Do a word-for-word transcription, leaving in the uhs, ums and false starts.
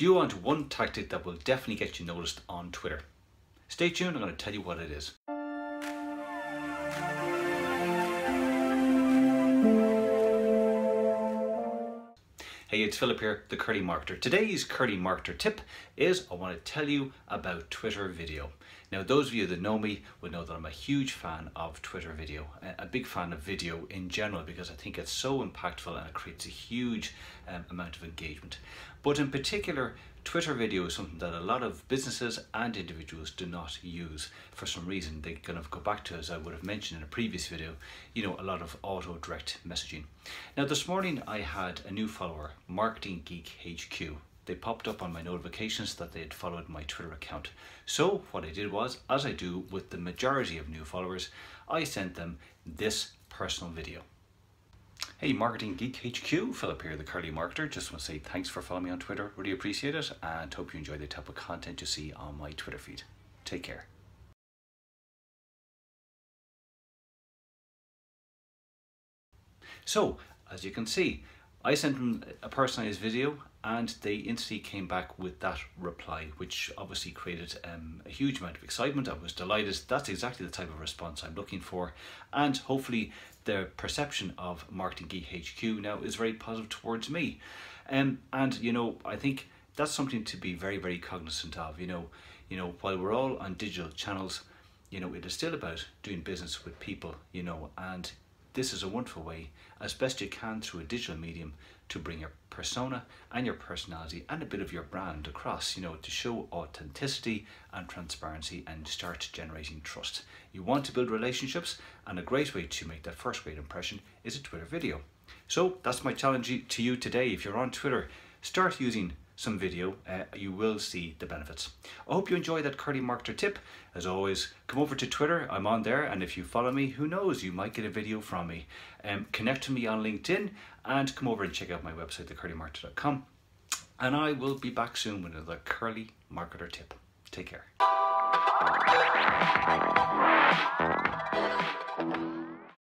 do you want one tactic that will definitely get you noticed on Twitter? Stay tuned, I'm going to tell you what it is. Hey, it's Philip here, the Curly Marketer. Today's Curly Marketer tip is I want to tell you about Twitter video. Now, those of you that know me will know that I'm a huge fan of Twitter video, a big fan of video in general, because I think it's so impactful and it creates a huge um, amount of engagement. But in particular, Twitter video is something that a lot of businesses and individuals do not use for some reason. They kind of go back to, as I would have mentioned in a previous video, you know, a lot of auto direct messaging. Now this morning I had a new follower, Marketing Geek H Q. They popped up on my notifications that they had followed my Twitter account. So what I did was, as I do with the majority of new followers, I sent them this personal video. Hey Marketing Geek H Q, Philip here, the Curly Marketer. Just want to say thanks for following me on Twitter, really appreciate it, and hope you enjoy the type of content you see on my Twitter feed. Take care. So, as you can see, I sent them a personalized video and they instantly came back with that reply, which obviously created um, a huge amount of excitement. I was delighted. That's exactly the type of response I'm looking for, and hopefully their perception of Marketing Geek H Q now is very positive towards me. Um, and you know, I think that's something to be very, very cognizant of. You know, you know, while we're all on digital channels, you know, it is still about doing business with people, you know, and this is a wonderful way, as best you can through a digital medium, to bring your persona and your personality and a bit of your brand across, you know, to show authenticity and transparency and start generating trust. You want to build relationships, and a great way to make that first great impression is a Twitter video. So that's my challenge to you today. If you're on Twitter, start using some video, uh, you will see the benefits. I hope you enjoy that Curly Marketer tip. As always, come over to Twitter, I'm on there, and if you follow me, who knows, you might get a video from me. Um, connect to me on LinkedIn, and come over and check out my website, the curly marketer dot com, and I will be back soon with another Curly Marketer tip. Take care.